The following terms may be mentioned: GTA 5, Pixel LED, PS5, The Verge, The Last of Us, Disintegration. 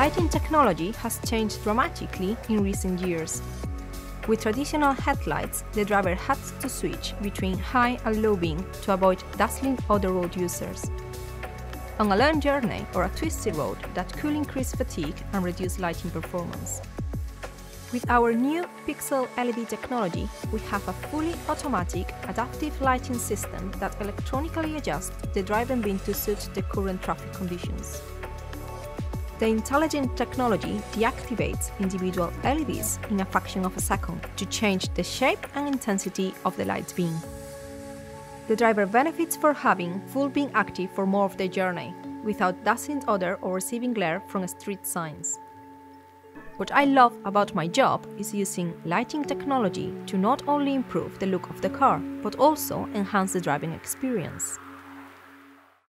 Lighting technology has changed dramatically in recent years. With traditional headlights, the driver had to switch between high and low beam to avoid dazzling other road users. On a long journey or a twisty road, that could increase fatigue and reduce lighting performance. With our new Pixel LED technology, we have a fully automatic adaptive lighting system that electronically adjusts the driver beam to suit the current traffic conditions. The intelligent technology deactivates individual LEDs in a fraction of a second to change the shape and intensity of the light beam. The driver benefits for having full beam active for more of the journey, without dazzling other or receiving glare from street signs. What I love about my job is using lighting technology to not only improve the look of the car, but also enhance the driving experience.